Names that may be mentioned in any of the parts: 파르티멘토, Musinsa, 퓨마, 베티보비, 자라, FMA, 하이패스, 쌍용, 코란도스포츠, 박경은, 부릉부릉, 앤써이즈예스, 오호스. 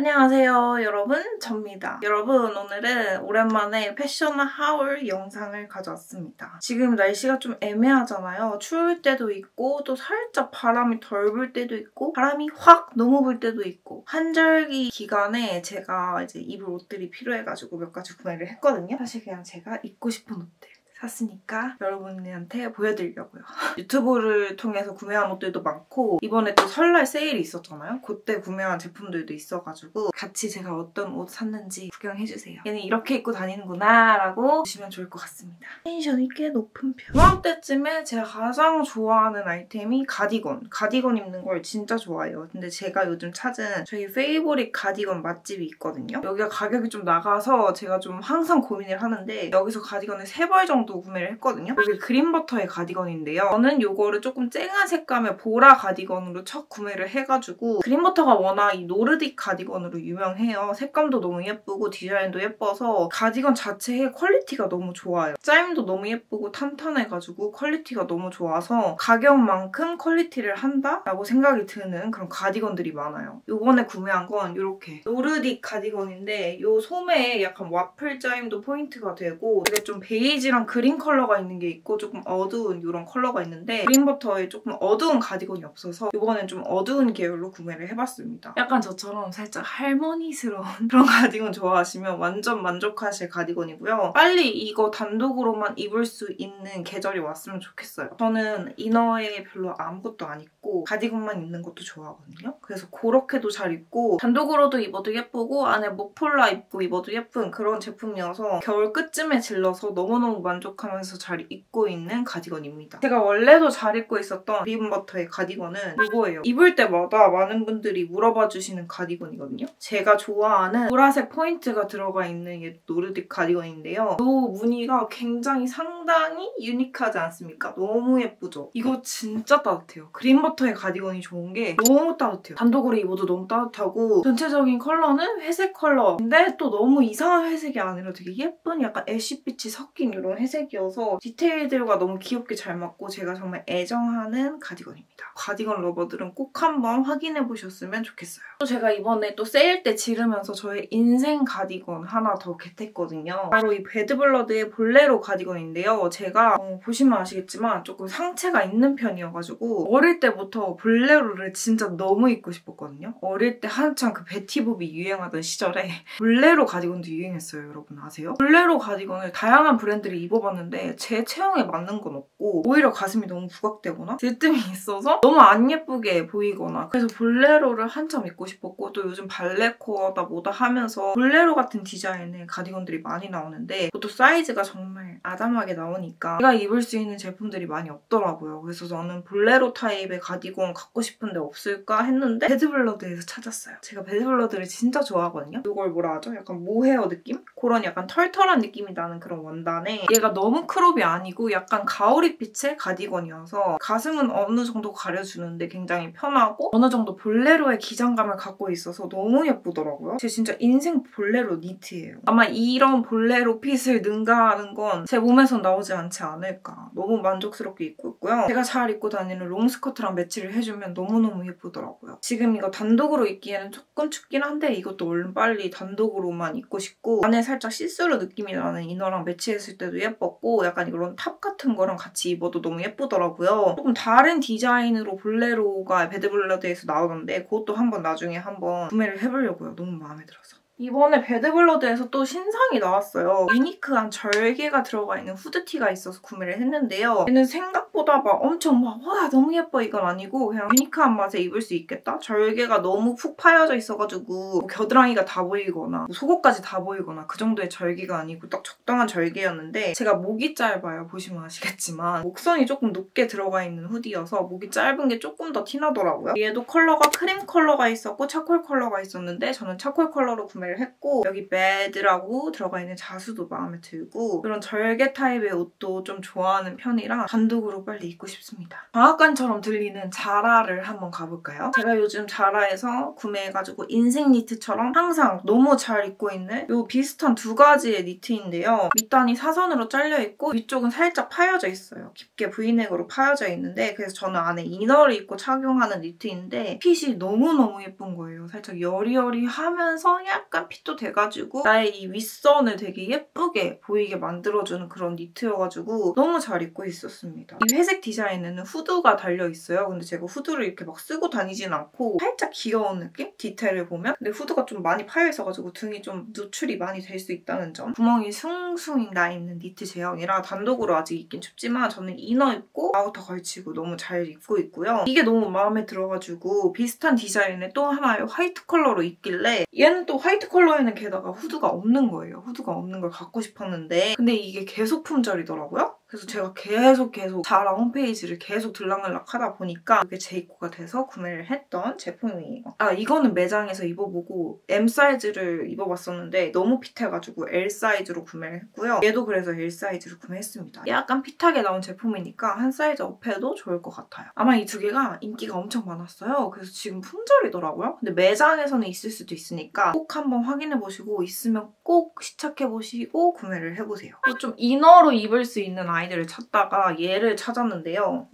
안녕하세요 여러분, 접니다. 여러분, 오늘은 오랜만에 패션 하울 영상을 가져왔습니다. 지금 날씨가 좀 애매하잖아요. 추울 때도 있고 또 살짝 바람이 덜 불 때도 있고 바람이 확 너무 불 때도 있고, 한절기 기간에 제가 이제 입을 옷들이 필요해가지고 몇 가지 구매를 했거든요. 사실 그냥 제가 입고 싶은 옷들 샀으니까 여러분한테 보여드리려고요. 유튜브를 통해서 구매한 옷들도 많고, 이번에 또 설날 세일이 있었잖아요. 그때 구매한 제품들도 있어가지고 같이 제가 어떤 옷 샀는지 구경해주세요. 얘는 이렇게 입고 다니는구나 라고 보시면 좋을 것 같습니다. 텐션이 꽤 높은 편. 중학때쯤에 제가 가장 좋아하는 아이템이 가디건. 가디건 입는 걸 진짜 좋아해요. 근데 제가 요즘 찾은 저희 페이보릿 가디건 맛집이 있거든요. 여기가 가격이 좀 나가서 제가 좀 항상 고민을 하는데, 여기서 가디건을 3벌 정도 구매를 했거든요. 이게 그린버터의 가디건인데요. 저는 요거를 조금 쨍한 색감의 보라 가디건으로 첫 구매를 해가지고, 그린버터가 워낙 이 노르딕 가디건으로 유명해요. 색감도 너무 예쁘고 디자인도 예뻐서 가디건 자체의 퀄리티가 너무 좋아요. 짜임도 너무 예쁘고 탄탄해가지고 퀄리티가 너무 좋아서 가격만큼 퀄리티를 한다라고 생각이 드는 그런 가디건들이 많아요. 요번에 구매한 건 이렇게 노르딕 가디건인데, 요 소매에 약간 와플 짜임도 포인트가 되고, 이게 좀 베이지랑 그린 컬러가 있는 게 있고 조금 어두운 이런 컬러가 있는데, 그린버터에 조금 어두운 가디건이 없어서 이번엔 좀 어두운 계열로 구매를 해봤습니다. 약간 저처럼 살짝 할머니스러운 그런 가디건 좋아하시면 완전 만족하실 가디건이고요. 빨리 이거 단독으로만 입을 수 있는 계절이 왔으면 좋겠어요. 저는 이너에 별로 아무것도 안 입고 가디건만 입는 것도 좋아하거든요. 그래서 그렇게도 잘 입고 단독으로도 입어도 예쁘고 안에 목폴라 입고 입어도 예쁜 그런 제품이어서 겨울 끝쯤에 질러서 너무너무 만족하고 만족하면서 잘 입고 있는 가디건입니다. 제가 원래도 잘 입고 있었던 그린버터의 가디건은 이거예요. 입을 때마다 많은 분들이 물어봐 주시는 가디건이거든요. 제가 좋아하는 보라색 포인트가 들어가 있는 이 노르딕 가디건인데요. 이 무늬가 굉장히 상당히 유니크하지 않습니까? 너무 예쁘죠? 이거 진짜 따뜻해요. 그린버터의 가디건이 좋은 게 너무 따뜻해요. 단독으로 입어도 너무 따뜻하고, 전체적인 컬러는 회색 컬러인데 또 너무 이상한 회색이 아니라 되게 예쁜 약간 애쉬빛이 섞인 이런 회색 색이어서 디테일들과 너무 귀엽게 잘 맞고 제가 정말 애정하는 가디건입니다. 가디건 러버들은 꼭 한번 확인해 보셨으면 좋겠어요. 또 제가 이번에 또 세일 때 지르면서 저의 인생 가디건 하나 더 겟했거든요. 바로 이 배드블러드의 볼레로 가디건인데요. 제가 보시면 아시겠지만 조금 상체가 있는 편이어가지고 어릴 때부터 볼레로를 진짜 너무 입고 싶었거든요. 어릴 때 한창 그 베티보비 유행하던 시절에 볼레로 가디건도 유행했어요. 여러분 아세요? 볼레로 가디건을 다양한 브랜드를 입어 봤는데 제 체형에 맞는 건 없고, 오히려 가슴이 너무 부각되거나 들뜸이 있어서 너무 안 예쁘게 보이거나, 그래서 볼레로를 한참 입고 싶었고, 또 요즘 발레코어다 뭐다 하면서 볼레로 같은 디자인의 가디건들이 많이 나오는데 그것도 사이즈가 정말 아담하게 나오니까 제가 입을 수 있는 제품들이 많이 없더라고요. 그래서 저는 볼레로 타입의 가디건 갖고 싶은데 없을까 했는데 배드블러드에서 찾았어요. 제가 배드블러드를 진짜 좋아하거든요. 이걸 뭐라 하죠? 약간 모헤어 느낌? 그런 약간 털털한 느낌이 나는 그런 원단에 얘가 너무 크롭이 아니고 약간 가오리빛의 가디건이어서 가슴은 어느 정도 가려주는데 굉장히 편하고 어느 정도 볼레로의 기장감을 갖고 있어서 너무 예쁘더라고요. 제 진짜 인생 볼레로 니트예요. 아마 이런 볼레로 핏을 능가하는 건 제 몸에선 나오지 않지 않을까. 너무 만족스럽게 입고 있고요. 제가 잘 입고 다니는 롱스커트랑 매치를 해주면 너무너무 예쁘더라고요. 지금 이거 단독으로 입기에는 조금 춥긴 한데 이것도 얼른 빨리 단독으로만 입고 싶고, 안에 살짝 시스루 느낌이 나는 이너랑 매치했을 때도 예쁘고 약간 이런 탑 같은 거랑 같이 입어도 너무 예쁘더라고요. 조금 다른 디자인으로 볼레로가 배드블러드에서 나오던데 그것도 한번 나중에 한번 구매를 해보려고요. 너무 마음에 들어서. 이번에 배드블러드에서 또 신상이 나왔어요. 유니크한 절개가 들어가 있는 후드티가 있어서 구매를 했는데요. 얘는 생각보다 막 엄청 막 와 너무 예뻐 이건 아니고, 그냥 유니크한 맛에 입을 수 있겠다? 절개가 너무 푹 파여져 있어가지고 겨드랑이가 다 보이거나 속옷까지 다 보이거나 그 정도의 절개가 아니고 딱 적당한 절개였는데, 제가 목이 짧아요. 보시면 아시겠지만 목선이 조금 높게 들어가 있는 후디여서 목이 짧은 게 조금 더 티나더라고요. 얘도 컬러가 크림 컬러가 있었고 차콜 컬러가 있었는데 저는 차콜 컬러로 구매를 구매를 했고 여기 bed라고 들어가 있는 자수도 마음에 들고 이런 절개 타입의 옷도 좀 좋아하는 편이라 단독으로 빨리 입고 싶습니다. 방앗간처럼 들리는 자라를 한번 가볼까요? 제가 요즘 자라에서 구매해가지고 인생 니트처럼 항상 너무 잘 입고 있는 요 비슷한 두 가지의 니트인데요. 밑단이 사선으로 잘려있고 위쪽은 살짝 파여져 있어요. 깊게 브이넥으로 파여져 있는데 그래서 저는 안에 이너를 입고 착용하는 니트인데 핏이 너무너무 예쁜 거예요. 살짝 여리여리하면서 약간 핏도 돼가지고 나의 이 윗선을 되게 예쁘게 보이게 만들어주는 그런 니트여가지고 너무 잘 입고 있었습니다. 이 회색 디자인에는 후드가 달려있어요. 근데 제가 후드를 이렇게 막 쓰고 다니진 않고 살짝 귀여운 느낌? 디테일을 보면 근데 후드가 좀 많이 파여있어가지고 등이 좀 노출이 많이 될 수 있다는 점 구멍이 숭숭 나있는 니트 제형이라 단독으로 아직 입긴 춥지만 저는 이너 입고 아우터 걸치고 너무 잘 입고 있고요. 이게 너무 마음에 들어가지고 비슷한 디자인의 또 하나의 화이트 컬러로 있길래 얘는 또 화이트 컬러에는 게다가 후드가 없는 거예요. 후드가 없는 걸 갖고 싶었는데 근데 이게 계속 품절이더라고요. 그래서 제가 계속 자라 홈페이지를 계속 들락날락 하다 보니까 이게 재입고가 돼서 구매를 했던 제품이에요. 아 이거는 매장에서 입어보고 M 사이즈를 입어봤었는데 너무 핏해가지고 L 사이즈로 구매를 했고요. 얘도 그래서 L 사이즈로 구매했습니다. 약간 핏하게 나온 제품이니까 한 사이즈 업해도 좋을 것 같아요. 아마 이 두 개가 인기가 엄청 많았어요. 그래서 지금 품절이더라고요. 근데 매장에서는 있을 수도 있으니까 꼭 한번 확인해보시고 있으면 꼭 시착해보시고 구매를 해보세요. 또 좀 이너로 입을 수 있는 아이들을 찾다가 얘를 찾았는데요.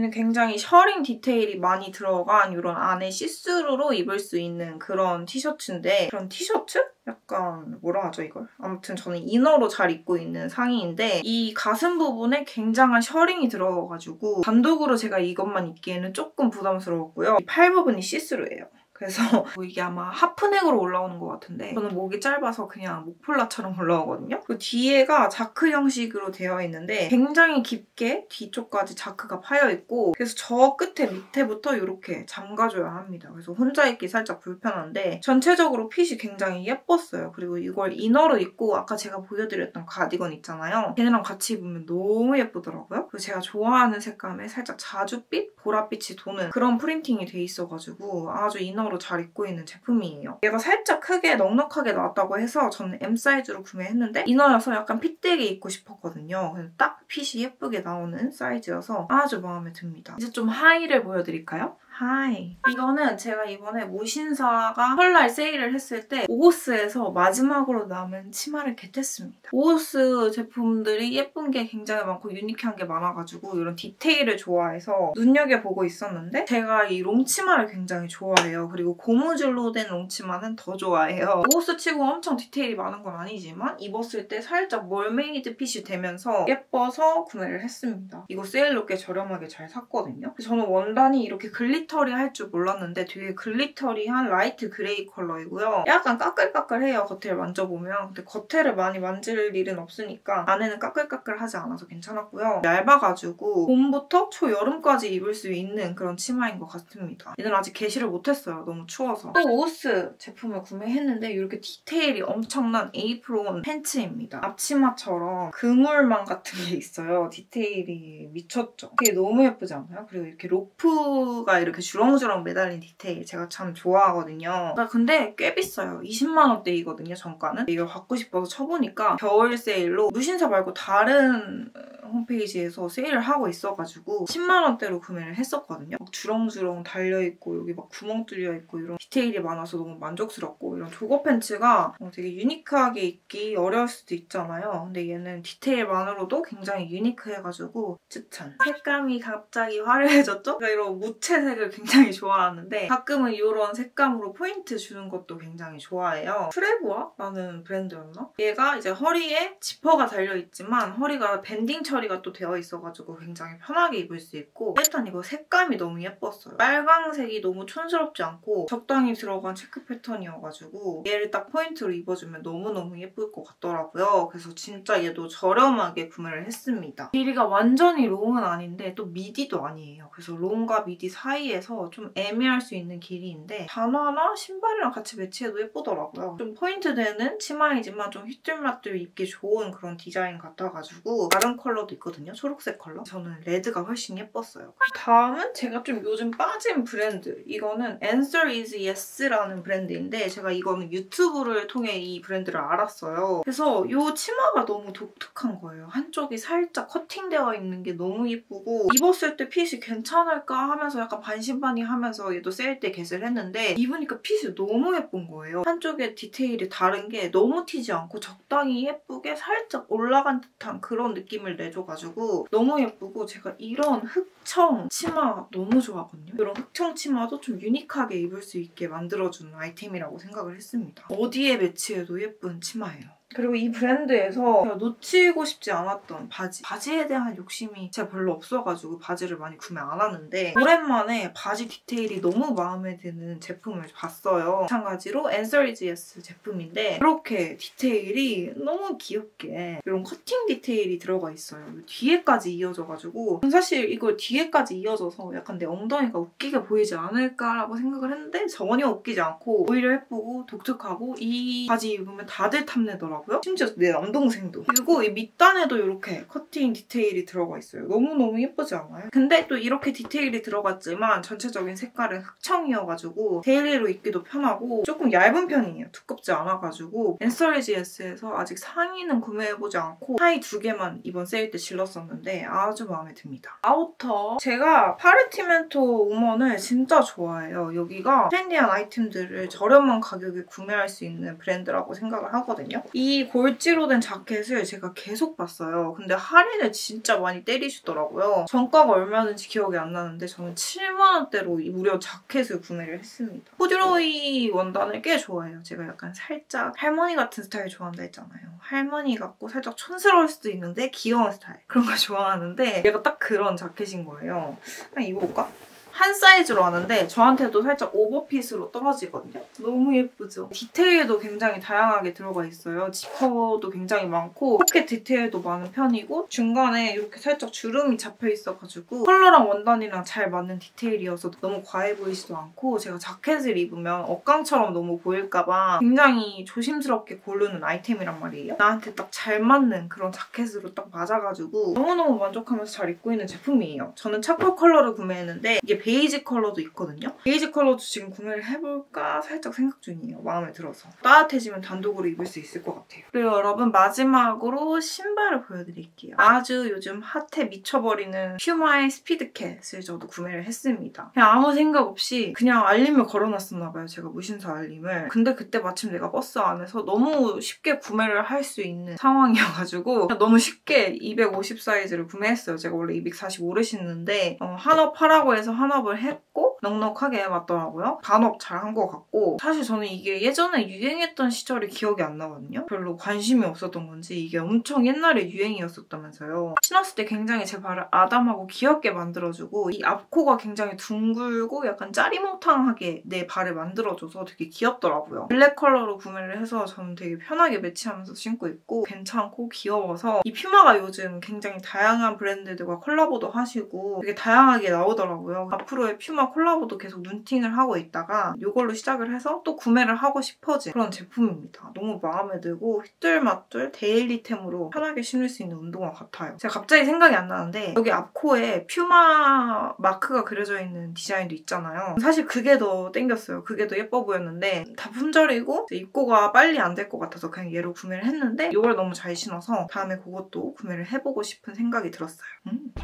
얘는 굉장히 셔링 디테일이 많이 들어간 이런 안에 시스루로 입을 수 있는 그런 티셔츠인데 그런 티셔츠? 약간 뭐라 하죠 이걸? 아무튼 저는 이너로 잘 입고 있는 상의인데 이 가슴 부분에 굉장한 셔링이 들어가가지고 단독으로 제가 이것만 입기에는 조금 부담스러웠고요. 이 팔 부분이 시스루예요. 그래서 이게 아마 하프넥으로 올라오는 것 같은데 저는 목이 짧아서 그냥 목폴라처럼 올라오거든요. 그 뒤에가 자크 형식으로 되어 있는데 굉장히 깊게 뒤쪽까지 자크가 파여있고 그래서 저 끝에 밑에부터 이렇게 잠가줘야 합니다. 그래서 혼자 입기 살짝 불편한데 전체적으로 핏이 굉장히 예뻤어요. 그리고 이걸 이너로 입고 아까 제가 보여드렸던 가디건 있잖아요. 걔네랑 같이 입으면 너무 예쁘더라고요. 그리고 제가 좋아하는 색감에 살짝 자주빛? 보랏빛이 도는 그런 프린팅이 돼 있어가지고 아주 이너로 잘 입고 있는 제품이에요. 얘가 살짝 크게 넉넉하게 나왔다고 해서 저는 M 사이즈로 구매했는데 이너여서 약간 핏되게 입고 싶었거든요. 딱 핏이 예쁘게 나오는 사이즈여서 아주 마음에 듭니다. 이제 좀 하의를 보여드릴까요? 하이. 이거는 제가 이번에 무신사가 설날 세일을 했을 때 오호스에서 마지막으로 남은 치마를 겟했습니다. 오호스 제품들이 예쁜 게 굉장히 많고 유니크한 게 많아가지고 이런 디테일을 좋아해서 눈여겨보고 있었는데 제가 이 롱치마를 굉장히 좋아해요. 그리고 고무줄로 된 롱치마는 더 좋아해요. 오호스 치고 엄청 디테일이 많은 건 아니지만 입었을 때 살짝 멀메이드 핏이 되면서 예뻐서 구매를 했습니다. 이거 세일로 꽤 저렴하게 잘 샀거든요. 저는 원단이 이렇게 글리터리 할 줄 몰랐는데 되게 글리터리한 라이트 그레이 컬러이고요. 약간 까끌까끌해요. 겉을 만져보면. 근데 겉을 많이 만질 일은 없으니까 안에는 까끌까끌하지 않아서 괜찮았고요. 얇아가지고 봄부터 초여름까지 입을 수 있는 그런 치마인 것 같습니다. 얘는 아직 개시를 못했어요. 너무 추워서. 또 오호스 제품을 구매했는데 이렇게 디테일이 엄청난 에이프론 팬츠입니다. 앞치마처럼 그물망 같은 게 있어요. 디테일이 미쳤죠. 되게 너무 예쁘지 않아요? 그리고 이렇게 로프가 이렇게 주렁주렁 매달린 디테일 제가 참 좋아하거든요. 근데 꽤 비싸요. 20만원대이거든요 정가는. 이걸 갖고 싶어서 쳐보니까 겨울 세일로 무신사 말고 다른 홈페이지에서 세일을 하고 있어가지고 10만원대로 구매를 했었거든요. 막 주렁주렁 달려있고 여기 막 구멍 뚫려있고 이런 디테일이 많아서 너무 만족스럽고 이런 조거 팬츠가 되게 유니크하게 입기 어려울 수도 있잖아요. 근데 얘는 디테일만으로도 굉장히 유니크해가지고 추천. 색감이 갑자기 화려해졌죠? 제가 이런 무채색을 굉장히 좋아하는데 가끔은 이런 색감으로 포인트 주는 것도 굉장히 좋아해요. 프레부아라는 브랜드였나? 얘가 이제 허리에 지퍼가 달려있지만 허리가 밴딩 처리가 또 되어 있어가지고 굉장히 편하게 입을 수 있고 일단 이거 색감이 너무 예뻤어요. 빨강색이 너무 촌스럽지 않고 적당히 들어간 체크 패턴이어가지고 얘를 딱 포인트로 입어주면 너무너무 예쁠 것 같더라고요. 그래서 진짜 얘도 저렴하게 구매를 했습니다. 길이가 완전히 롱은 아닌데 또 미디도 아니에요. 그래서 롱과 미디 사이에 사이에서 좀 애매할 수 있는 길이인데 단화나 신발이랑 같이 매치해도 예쁘더라고요. 좀 포인트 되는 치마이지만 좀 휘뚤마뚤 입기 좋은 그런 디자인 같아가지고 다른 컬러도 있거든요. 초록색 컬러. 저는 레드가 훨씬 예뻤어요. 다음은 제가 좀 요즘 빠진 브랜드. 이거는 Answer is Yes라는 브랜드인데 제가 이거는 유튜브를 통해 이 브랜드를 알았어요. 그래서 이 치마가 너무 독특한 거예요. 한쪽이 살짝 커팅되어 있는 게 너무 예쁘고 입었을 때 핏이 괜찮을까 하면서 약간 반신반의하면서 얘도 세일 때 겟을 했는데 입으니까 핏이 너무 예쁜 거예요. 한쪽에 디테일이 다른 게 너무 튀지 않고 적당히 예쁘게 살짝 올라간 듯한 그런 느낌을 내줘가지고 너무 예쁘고 제가 이런 흑청 치마 너무 좋아하거든요. 이런 흑청 치마도 좀 유니크하게 입을 수 있게 만들어주는 아이템이라고 생각을 했습니다. 어디에 매치해도 예쁜 치마예요. 그리고 이 브랜드에서 제가 놓치고 싶지 않았던 바지. 바지에 대한 욕심이 제가 별로 없어가지고 바지를 많이 구매 안 하는데 오랜만에 바지 디테일이 너무 마음에 드는 제품을 봤어요. 마찬가지로 Answer is Yes 제품인데 이렇게 디테일이 너무 귀엽게 이런 커팅 디테일이 들어가 있어요. 뒤에까지 이어져가지고 사실 이걸 뒤에까지 이어져서 약간 내 엉덩이가 웃기게 보이지 않을까라고 생각을 했는데 전혀 웃기지 않고 오히려 예쁘고 독특하고 이 바지 입으면 다들 탐내더라고요. 심지어 내 남동생도. 그리고 이 밑단에도 이렇게 커팅 디테일이 들어가 있어요. 너무너무 예쁘지 않아요? 근데 또 이렇게 디테일이 들어갔지만 전체적인 색깔은 흑청이어가지고 데일리로 입기도 편하고 조금 얇은 편이에요. 두껍지 않아가지고 Answer is Yes에서 아직 상의는 구매해보지 않고 하의 두 개만 이번 세일 때 질렀었는데 아주 마음에 듭니다. 아우터. 제가 파르티멘토 우먼을 진짜 좋아해요. 여기가 트렌디한 아이템들을 저렴한 가격에 구매할 수 있는 브랜드라고 생각을 하거든요. 이 골지로 된 자켓을 제가 계속 봤어요. 근데 할인을 진짜 많이 때리시더라고요. 정가가 얼마였는지 기억이 안 나는데 저는 7만 원대로 이 무려 자켓을 구매를 했습니다. 코듀로이 원단을 꽤 좋아해요. 제가 약간 살짝 할머니 같은 스타일 좋아한다 했잖아요. 할머니 같고 살짝 촌스러울 수도 있는데 귀여운 스타일. 그런 걸 좋아하는데 얘가 딱 그런 자켓인 거예요. 그냥 입어볼까? 한 사이즈로 하는데 저한테도 살짝 오버핏으로 떨어지거든요. 너무 예쁘죠? 디테일도 굉장히 다양하게 들어가 있어요. 지퍼도 굉장히 많고 포켓 디테일도 많은 편이고 중간에 이렇게 살짝 주름이 잡혀있어가지고 컬러랑 원단이랑 잘 맞는 디테일이어서 너무 과해 보이지도 않고 제가 자켓을 입으면 억강처럼 너무 보일까봐 굉장히 조심스럽게 고르는 아이템이란 말이에요. 나한테 딱 잘 맞는 그런 자켓으로 딱 맞아가지고 너무너무 만족하면서 잘 입고 있는 제품이에요. 저는 차콜 컬러를 구매했는데 이게 베이지 컬러도 있거든요. 베이지 컬러도 지금 구매를 해볼까 살짝 생각 중이에요. 마음에 들어서. 따뜻해지면 단독으로 입을 수 있을 것 같아요. 그리고 여러분 마지막으로 신발을 보여드릴게요. 아주 요즘 핫해 미쳐버리는 퓨마의 스피드캣을 저도 구매를 했습니다. 그냥 아무 생각 없이 그냥 알림을 걸어놨었나봐요. 제가 무신사 알림을. 근데 그때 마침 내가 버스 안에서 너무 쉽게 구매를 할 수 있는 상황이어가지고 너무 쉽게 250 사이즈를 구매했어요. 제가 원래 245를 신는데 한업 하라고 해서 한업을 했고 넉넉하게 맞더라고요. 반업 잘 한 것 같고 사실 저는 이게 예전에 유행했던 시절이 기억이 안 나거든요. 별로 관심이 없었던 건지 이게 엄청 옛날에 유행이었었다면서요. 신었을 때 굉장히 제 발을 아담하고 귀엽게 만들어주고 이 앞코가 굉장히 둥글고 약간 짜리몽탕하게 내 발을 만들어줘서 되게 귀엽더라고요. 블랙 컬러로 구매를 해서 저는 되게 편하게 매치하면서 신고 있고 괜찮고 귀여워서 이 퓨마가 요즘 굉장히 다양한 브랜드들과 콜라보도 하시고 되게 다양하게 나오더라고요. 앞으로의 퓨마 콜라보도 계속 눈팅을 하고 있다가 이걸로 시작을 해서 또 구매를 하고 싶어진 그런 제품입니다. 너무 마음에 들고 휘뚤마뚤 데일리템으로 편하게 신을 수 있는 운동화 같아요. 제가 갑자기 생각이 안 나는데 여기 앞코에 퓨마 마크가 그려져 있는 디자인도 있잖아요. 사실 그게 더 땡겼어요. 그게 더 예뻐 보였는데 다 품절이고 입고가 빨리 안 될 것 같아서 그냥 얘로 구매를 했는데 이걸 너무 잘 신어서 다음에 그것도 구매를 해보고 싶은 생각이 들었어요.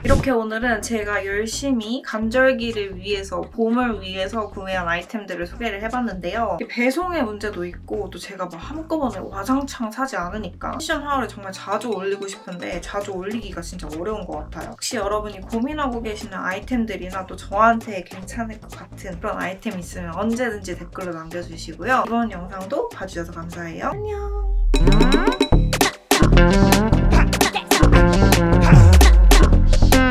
이렇게 오늘은 제가 열심히 간절 기를 위해서, 봄을 위해서 구매한 아이템들을 소개를 해봤는데요. 배송의 문제도 있고 또 제가 막 한꺼번에 와장창 사지 않으니까 패션 하울을 정말 자주 올리고 싶은데 자주 올리기가 진짜 어려운 것 같아요. 혹시 여러분이 고민하고 계시는 아이템들이나 또 저한테 괜찮을 것 같은 그런 아이템 있으면 언제든지 댓글로 남겨주시고요. 이번 영상도 봐주셔서 감사해요. 안녕!